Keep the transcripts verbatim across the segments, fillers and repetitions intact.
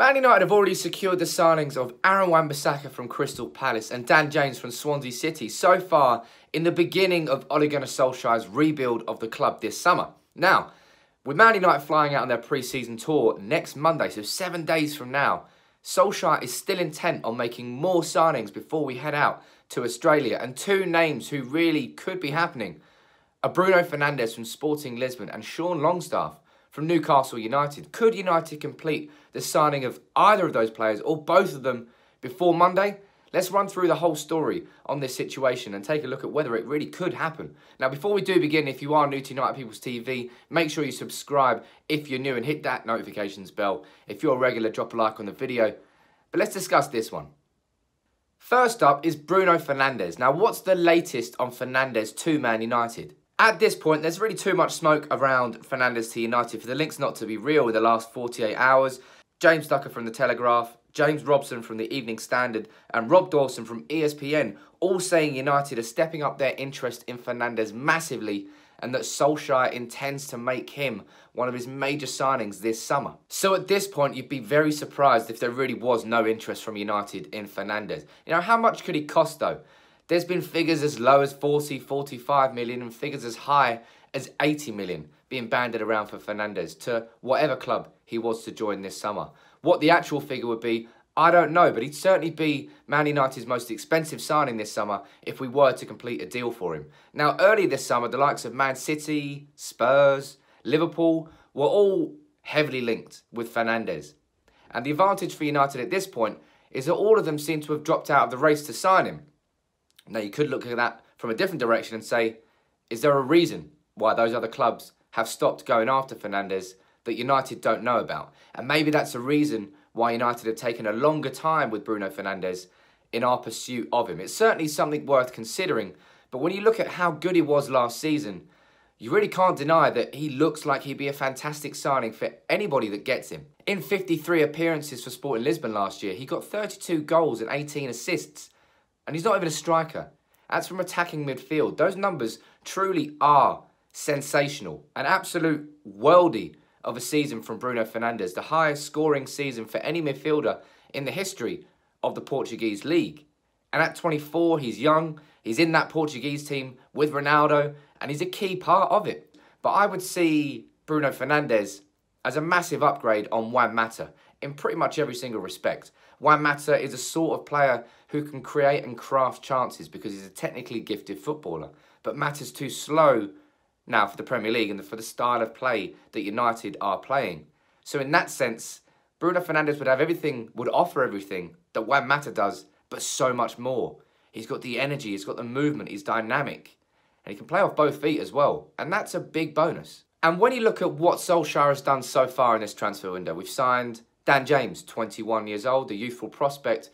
Man United have already secured the signings of Aaron Wan-Bissaka from Crystal Palace and Dan James from Swansea City so far in the beginning of Ole Gunnar Solskjaer's rebuild of the club this summer. Now, with Man United flying out on their pre-season tour next Monday, so seven days from now, Solskjaer is still intent on making more signings before we head out to Australia, and two names who really could be happening are Bruno Fernandes from Sporting Lisbon and Sean Longstaff from Newcastle United. Could United complete the signing of either of those players or both of them before Monday? Let's run through the whole story on this situation and take a look at whether it really could happen. Now, before we do begin, if you are new to United People's T V, make sure you subscribe if you're new and hit that notifications bell. If you're a regular, drop a like on the video. But let's discuss this one. First up is Bruno Fernandes. Now, what's the latest on Fernandes to Man United? At this point, there's really too much smoke around Fernandes to United for the links not to be real in the last forty-eight hours. James Ducker from The Telegraph, James Robson from The Evening Standard and Rob Dawson from E S P N all saying United are stepping up their interest in Fernandes massively and that Solskjaer intends to make him one of his major signings this summer. So at this point, you'd be very surprised if there really was no interest from United in Fernandes. You know, how much could he cost though? There's been figures as low as forty, forty-five million and figures as high as eighty million being banded around for Fernandes to whatever club he was to join this summer. What the actual figure would be, I don't know, but he'd certainly be Man United's most expensive signing this summer if we were to complete a deal for him. Now, early this summer, the likes of Man City, Spurs, Liverpool were all heavily linked with Fernandes. And the advantage for United at this point is that all of them seem to have dropped out of the race to sign him. Now, you could look at that from a different direction and say, is there a reason why those other clubs have stopped going after Fernandes that United don't know about? And maybe that's a reason why United have taken a longer time with Bruno Fernandes in our pursuit of him. It's certainly something worth considering, but when you look at how good he was last season, you really can't deny that he looks like he'd be a fantastic signing for anybody that gets him. In fifty-three appearances for Sporting Lisbon last year, he got thirty-two goals and eighteen assists, and he's not even a striker. That's from attacking midfield. Those numbers truly are sensational. An absolute worldie of a season from Bruno Fernandes, the highest scoring season for any midfielder in the history of the Portuguese league. And at twenty-four, he's young, he's in that Portuguese team with Ronaldo, and he's a key part of it. But I would see Bruno Fernandes as a massive upgrade on Juan Mata in pretty much every single respect. Juan Mata is a sort of player who can create and craft chances because he's a technically gifted footballer. But Mata's too slow now for the Premier League and for the style of play that United are playing. So in that sense, Bruno Fernandes would have everything, would offer everything that Juan Mata does, but so much more. He's got the energy, he's got the movement, he's dynamic, and he can play off both feet as well. And that's a big bonus. And when you look at what Solskjaer has done so far in this transfer window, we've signed Dan James, twenty-one years old, a youthful prospect,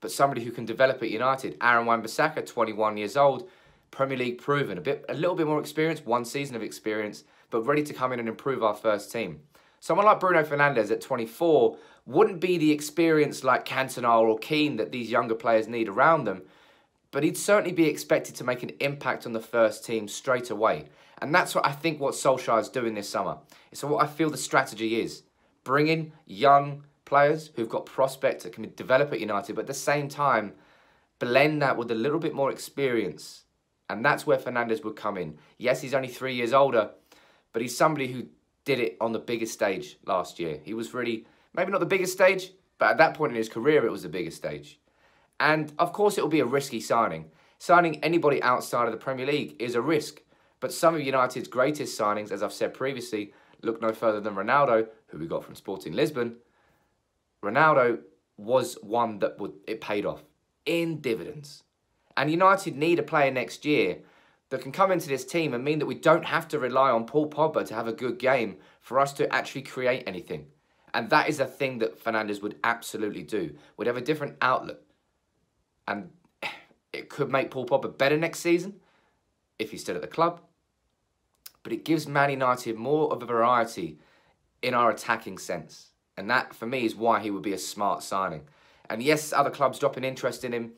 but somebody who can develop at United. Aaron Wan-Bissaka, twenty-one years old, Premier League proven, a bit, a little bit more experience, one season of experience, but ready to come in and improve our first team. Someone like Bruno Fernandes at twenty-four wouldn't be the experience like Cantona or Keane that these younger players need around them, but he'd certainly be expected to make an impact on the first team straight away. And that's what I think what Solskjaer is doing this summer. It's what I feel the strategy is. Bringing young players who've got prospects that can develop at United, but at the same time, blend that with a little bit more experience. And that's where Fernandes would come in. Yes, he's only three years older, but he's somebody who did it on the biggest stage last year. He was really, maybe not the biggest stage, but at that point in his career, it was the biggest stage. And of course, it will be a risky signing. Signing anybody outside of the Premier League is a risk. But some of United's greatest signings, as I've said previously, look no further than Ronaldo, who we got from Sporting Lisbon. Ronaldo was one that would, it paid off in dividends. And United need a player next year that can come into this team and mean that we don't have to rely on Paul Pogba to have a good game for us to actually create anything. And that is a thing that Fernandes would absolutely do. We'd have a different outlook. And it could make Paul Pogba better next season if he's still at the club. But it gives Man United more of a variety in our attacking sense. And that, for me, is why he would be a smart signing. And yes, other clubs dropping interest in him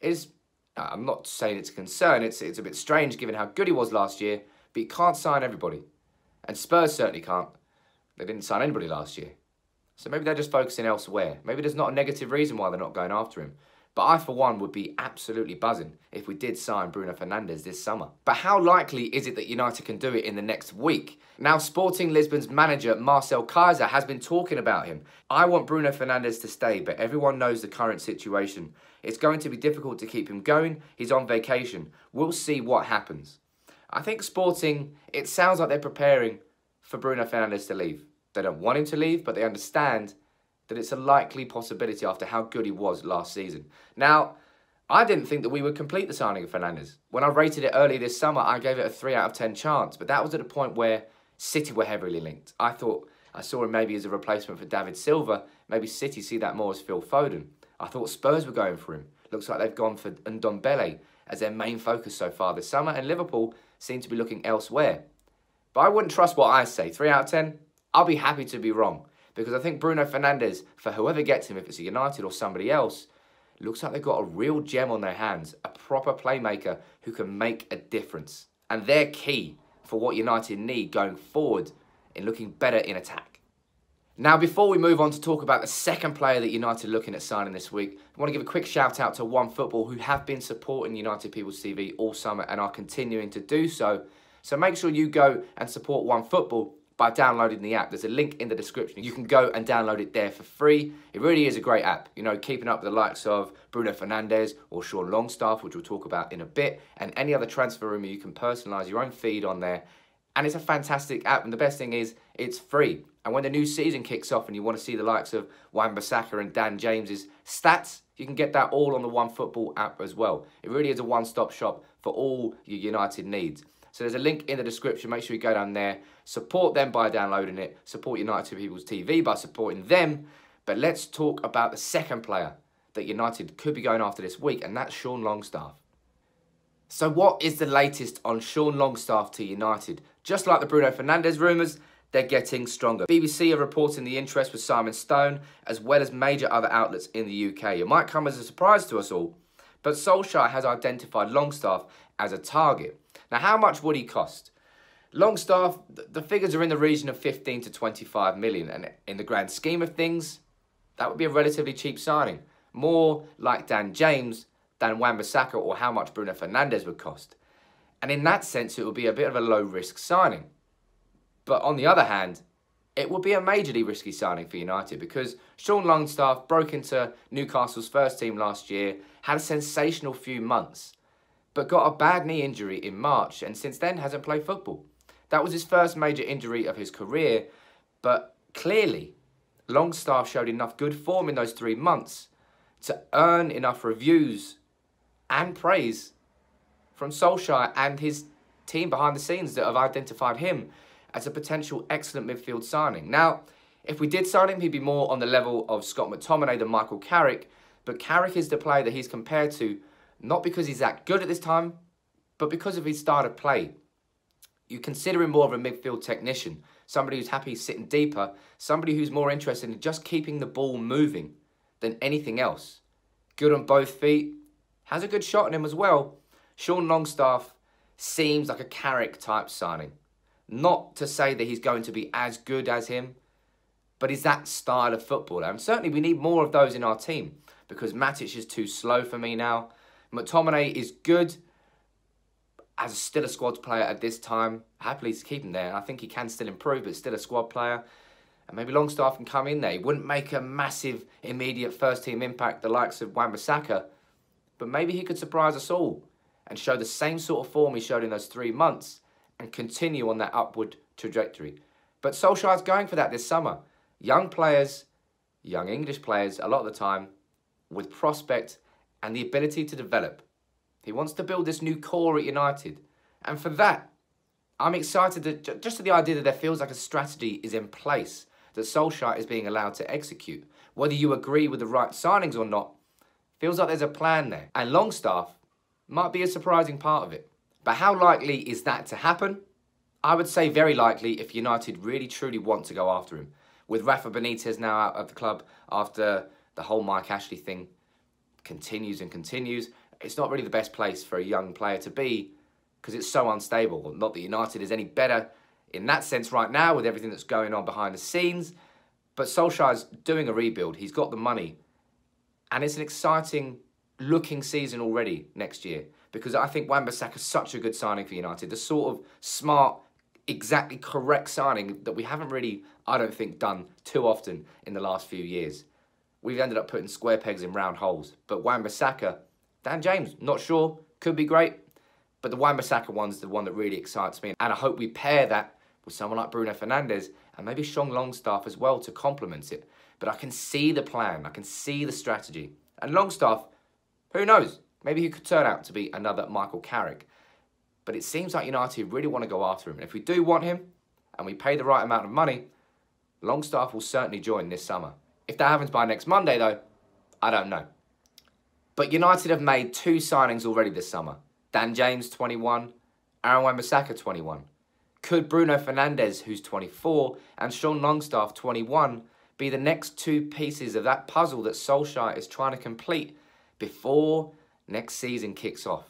is... I'm not saying it's a concern, it's, it's a bit strange given how good he was last year, but he can't sign everybody. And Spurs certainly can't. They didn't sign anybody last year. So maybe they're just focusing elsewhere. Maybe there's not a negative reason why they're not going after him. But I, for one, would be absolutely buzzing if we did sign Bruno Fernandes this summer. But how likely is it that United can do it in the next week? Now, Sporting Lisbon's manager, Marcel Kaiser, has been talking about him. I want Bruno Fernandes to stay, but everyone knows the current situation. It's going to be difficult to keep him going. He's on vacation. We'll see what happens. I think Sporting, it sounds like they're preparing for Bruno Fernandes to leave. They don't want him to leave, but they understand that it's a likely possibility after how good he was last season. Now, I didn't think that we would complete the signing of Fernandes. When I rated it early this summer, I gave it a three out of ten chance, but that was at a point where City were heavily linked. I thought, I saw him maybe as a replacement for David Silva, maybe City see that more as Phil Foden. I thought Spurs were going for him. Looks like they've gone for Ndombele as their main focus so far this summer, and Liverpool seem to be looking elsewhere. But I wouldn't trust what I say. three out of ten, I'll be happy to be wrong. Because I think Bruno Fernandes, for whoever gets him, if it's a United or somebody else, looks like they've got a real gem on their hands, a proper playmaker who can make a difference. And they're key for what United need going forward in looking better in attack. Now, before we move on to talk about the second player that United are looking at signing this week, I want to give a quick shout out to OneFootball, who have been supporting United People's T V all summer and are continuing to do so. So make sure you go and support OneFootball by downloading the app. There's a link in the description. You can go and download it there for free. It really is a great app. You know, keeping up with the likes of Bruno Fernandes or Sean Longstaff, which we'll talk about in a bit, and any other transfer rumor, you can personalize your own feed on there. And it's a fantastic app, and the best thing is it's free. And when the new season kicks off and you want to see the likes of Wan-Bissaka and Dan James's stats, you can get that all on the OneFootball app as well. It really is a one-stop shop for all your United needs. So there's a link in the description. Make sure you go down there. Support them by downloading it. Support United People's T V by supporting them. But let's talk about the second player that United could be going after this week, and that's Sean Longstaff. So what is the latest on Sean Longstaff to United? Just like the Bruno Fernandes rumours, they're getting stronger. B B C are reporting the interest with Simon Stone, as well as major other outlets in the U K. It might come as a surprise to us all, but Solskjaer has identified Longstaff as a target. Now, how much would he cost? Longstaff, the figures are in the region of fifteen to twenty-five million, and in the grand scheme of things, that would be a relatively cheap signing. More like Dan James than Wan-Bissaka, or how much Bruno Fernandes would cost. And in that sense, it would be a bit of a low-risk signing. But on the other hand, it would be a majorly risky signing for United, because Sean Longstaff broke into Newcastle's first team last year, had a sensational few months, but got a bad knee injury in March, and since then hasn't played football. That was his first major injury of his career, but clearly Longstaff showed enough good form in those three months to earn enough reviews and praise from Solskjaer and his team behind the scenes that have identified him as a potential excellent midfield signing. Now, if we did sign him, he'd be more on the level of Scott McTominay than Michael Carrick, but Carrick is the player that he's compared to, not because he's that good at this time, but because of his style of play. You consider him more of a midfield technician, somebody who's happy sitting deeper, somebody who's more interested in just keeping the ball moving than anything else. Good on both feet, has a good shot in him as well. Sean Longstaff seems like a Carrick-type signing. Not to say that he's going to be as good as him, but he's that style of footballer. And certainly we need more of those in our team, because Matic is too slow for me now. McTominay is good as still a squad player at this time. Happily to keep him there. I think he can still improve, but still a squad player. And maybe Longstaff can come in there. He wouldn't make a massive, immediate first-team impact the likes of Wan-Bissaka, but maybe he could surprise us all and show the same sort of form he showed in those three months and continue on that upward trajectory. But Solskjaer's going for that this summer. Young players, young English players, a lot of the time, with prospect and the ability to develop. He wants to build this new core at United. And for that, I'm excited that just to the idea that there feels like a strategy is in place that Solskjaer is being allowed to execute. Whether you agree with the right signings or not, feels like there's a plan there. And Longstaff might be a surprising part of it. But how likely is that to happen? I would say very likely if United really truly want to go after him. With Rafa Benitez now out of the club after the whole Mike Ashley thing continues and continues, it's not really the best place for a young player to be because it's so unstable. Not that United is any better in that sense right now with everything that's going on behind the scenes, But Solskjaer's doing a rebuild. He's got the money. And it's an exciting looking season already next year, because I think Wan-Bissaka is such a good signing for United. The sort of smart, exactly correct signing that we haven't really, I don't think, done too often in the last few years. We've ended up putting square pegs in round holes. But Wan-Bissaka, Dan James, not sure, could be great. But the Wan-Bissaka one's the one that really excites me. And I hope we pair that with someone like Bruno Fernandes and maybe Sean Longstaff as well to complement it. But I can see the plan. I can see the strategy. And Longstaff, who knows? Maybe he could turn out to be another Michael Carrick. But it seems like United really want to go after him. And if we do want him and we pay the right amount of money, Longstaff will certainly join this summer. If that happens by next Monday, though, I don't know. But United have made two signings already this summer. Dan James, twenty-one. Aaron Wan-Bissaka, twenty-one. Could Bruno Fernandes, who's twenty-four, and Sean Longstaff, twenty-one, be the next two pieces of that puzzle that Solskjaer is trying to complete before next season kicks off?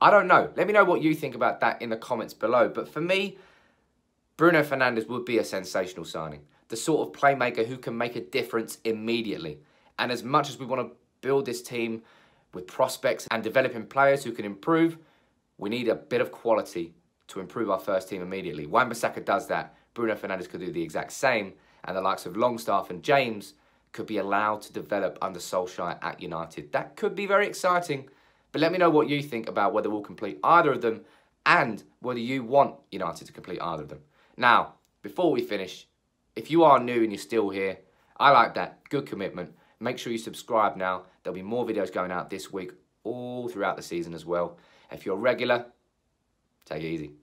I don't know. Let me know what you think about that in the comments below. But for me, Bruno Fernandes would be a sensational signing. The sort of playmaker who can make a difference immediately. And as much as we want to build this team with prospects and developing players who can improve, we need a bit of quality to improve our first team immediately. Wan-Bissaka does that. Bruno Fernandes could do the exact same. And the likes of Longstaff and James could be allowed to develop under Solskjaer at United. That could be very exciting. But let me know what you think about whether we'll complete either of them and whether you want United to complete either of them. Now, before we finish, if you are new and you're still here, I like that. Good commitment. Make sure you subscribe now. There'll be more videos going out this week, all throughout the season as well. If you're regular, take it easy.